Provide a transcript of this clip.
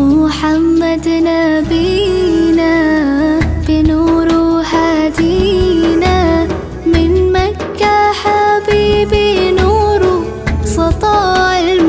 محمد نبينا بنور هدينا من مكة حبيبنا.